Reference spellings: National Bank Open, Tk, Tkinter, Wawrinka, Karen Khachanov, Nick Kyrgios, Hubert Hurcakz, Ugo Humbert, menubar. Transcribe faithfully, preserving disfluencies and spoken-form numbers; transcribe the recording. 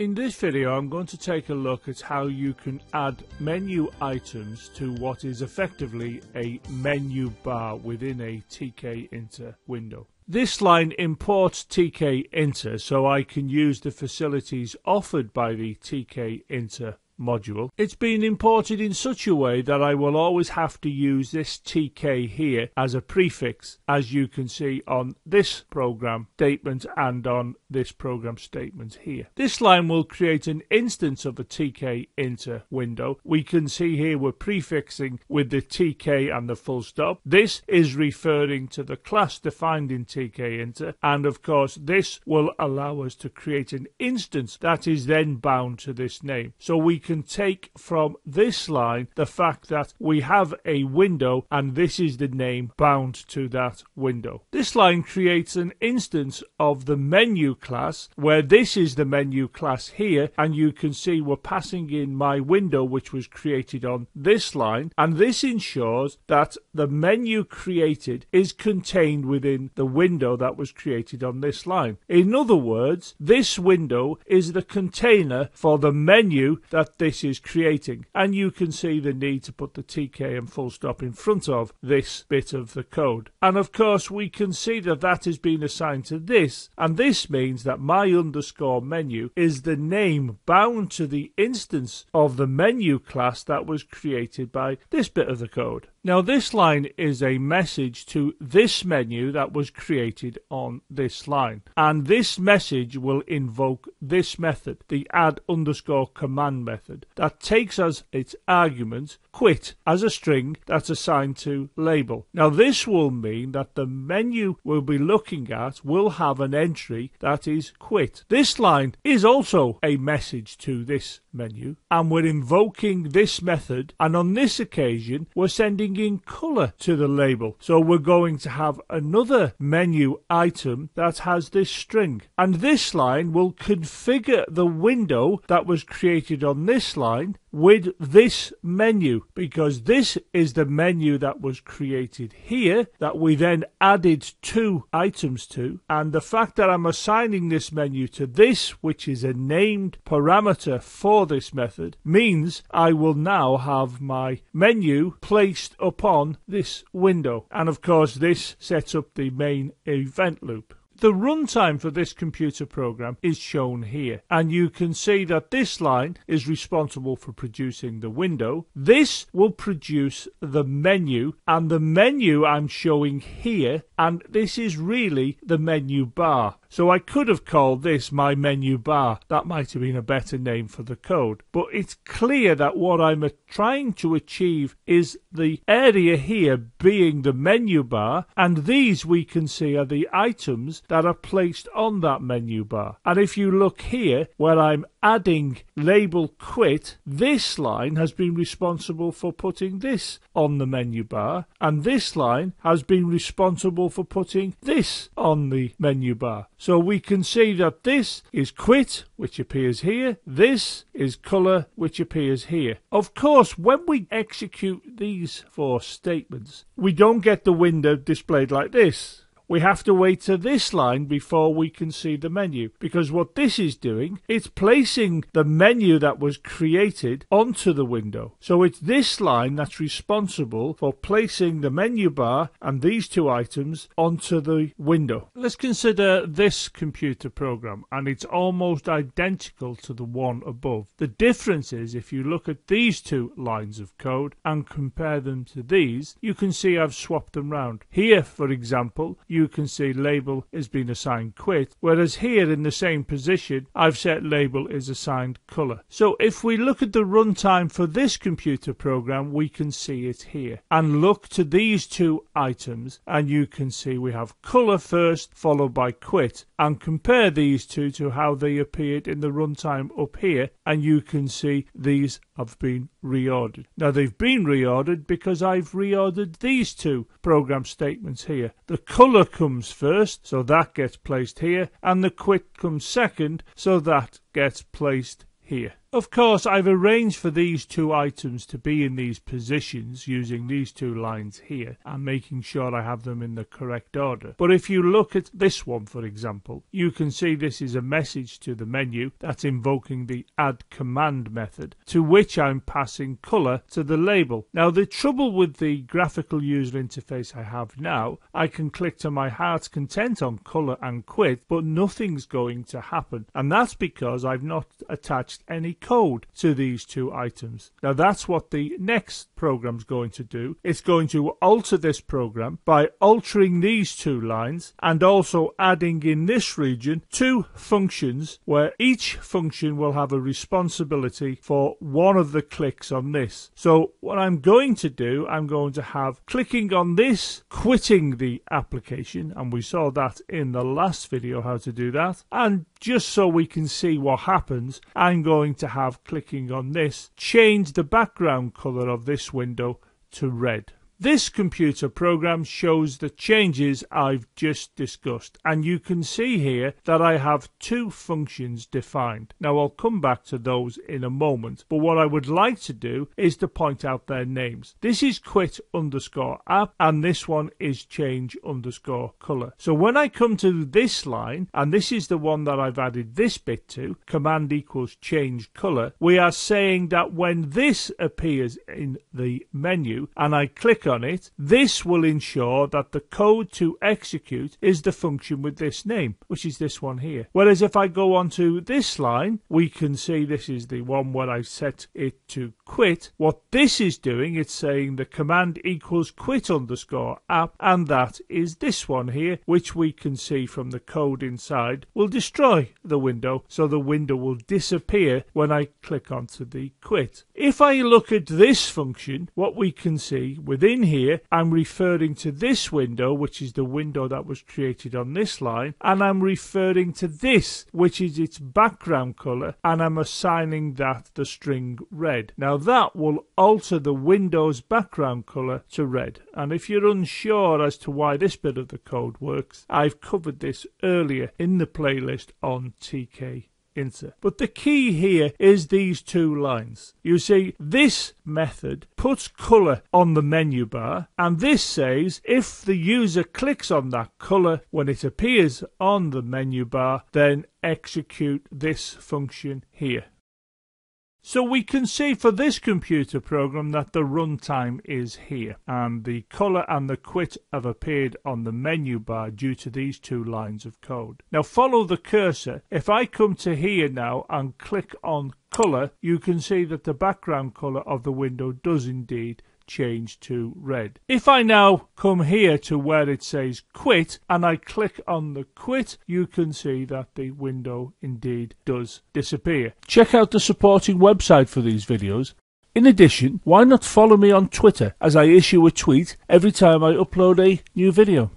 In this video I'm going to take a look at how you can add menu items to what is effectively a menu bar within a Tkinter window. This line imports Tkinter so I can use the facilities offered by the Tkinter module. It's been imported in such a way that I will always have to use this Tk here as a prefix, as you can see on this program statement and on this program statement here. This line will create an instance of a Tkinter window. We can see here we're prefixing with the Tk and the full stop. This is referring to the class defined in Tkinter, and of course this will allow us to create an instance that is then bound to this name. So we can can take from this line the fact that we have a window and this is the name bound to that window. This line creates an instance of the menu class, where this is the menu class here, and you can see we're passing in my window which was created on this line, and this ensures that the menu created is contained within the window that was created on this line. In other words, this window is the container for the menu that this is creating, and you can see the need to put the Tk and full stop in front of this bit of the code. And of course we can see that that has been assigned to this, and this means that my underscore menu is the name bound to the instance of the menu class that was created by this bit of the code. Now this line is a message to this menu that was created on this line, and this message will invoke this method, the add underscore command method, that takes as its argument quit as a string that's assigned to label. Now this will mean that the menu we'll be looking at will have an entry that is quit. This line is also a message to this menu, and we're invoking this method, and on this occasion we're sending in color to the label, so we're going to have another menu item that has this string, and this line will configure the window that was created on this line with this menu, because this is the menu that was created here that we then added two items to, and the fact that I'm assigning this menu to this, which is a named parameter for this method, means I will now have my menu placed upon this window, and of course this sets up the main event loop. The runtime for this computer program is shown here, and you can see that this line is responsible for producing the window. This will produce the menu, and the menu I'm showing here, and this is really the menu bar. So I could have called this my menu bar. That might have been a better name for the code, but it's clear that what I'm trying to achieve is the area here being the menu bar, and these we can see are the items that are placed on that menu bar. And if you look here where I'm adding label quit, this line has been responsible for putting this on the menu bar, and this line has been responsible for putting this on the menu bar. So we can see that this is quit, which appears here, this is color, which appears here. Of course, when we execute these four statements, we don't get the window displayed like this. We have to wait to this line before we can see the menu, because what this is doing, it's placing the menu that was created onto the window. So it's this line that's responsible for placing the menu bar and these two items onto the window. Let's consider this computer program, and it's almost identical to the one above. The difference is, if you look at these two lines of code and compare them to these, you can see I've swapped them round. Here, for example, you You can see label has been assigned quit, whereas here in the same position I've set label is assigned color. So if we look at the runtime for this computer program, we can see it here, and look to these two items, and you can see we have color first followed by quit, and compare these two to how they appeared in the runtime up here, and you can see these have been reordered. Now they've been reordered because I've reordered these two program statements here. The color comes first, so that gets placed here, and the quit comes second, so that gets placed here. Of course, I've arranged for these two items to be in these positions using these two lines here and making sure I have them in the correct order. But if you look at this one, for example, you can see this is a message to the menu that's invoking the add command method, to which I'm passing color to the label. Now, the trouble with the graphical user interface I have now, I can click to my heart's content on color and quit, but nothing's going to happen. And that's because I've not attached any code to these two items. Now that's what the next program's going to do. It's going to alter this program by altering these two lines and also adding in this region two functions where each function will have a responsibility for one of the clicks on this. So what I'm going to do, I'm going to have clicking on this quitting the application, and we saw that in the last video how to do that. And just so we can see what happens, I'm going to have clicking on this change the background color of this window to red. This computer program shows the changes I've just discussed, and you can see here that I have two functions defined. Now I'll come back to those in a moment, but what I would like to do is to point out their names. This is quit underscore app and this one is change underscore color. So when I come to this line, and this is the one that I've added this bit to, command equals change color, we are saying that when this appears in the menu and I click on it, this will ensure that the code to execute is the function with this name, which is this one here. Whereas if I go on to this line, we can see this is the one where I set it to quit. What this is doing, it's saying the command equals quit underscore app, and that is this one here, which we can see from the code inside will destroy the window, so the window will disappear when I click onto the quit. If I look at this function, what we can see within here, I'm referring to this window, which is the window that was created on this line, and I'm referring to this, which is its background color, and I'm assigning that the string red. Now that will alter the window's background color to red. And if you're unsure as to why this bit of the code works, I've covered this earlier in the playlist on Tkinter. But the key here is these two lines. You see, this method puts color on the menu bar, and this says if the user clicks on that color when it appears on the menu bar, then execute this function here. So we can see for this computer program that the runtime is here, and the color and the quit have appeared on the menu bar due to these two lines of code. Now follow the cursor. If I come to here now and click on color, you can see that the background color of the window does indeed change to red. If I now come here to where it says quit and I click on the quit, you can see that the window indeed does disappear. Check out the supporting website for these videos. In addition, why not follow me on Twitter, as I issue a tweet every time I upload a new video.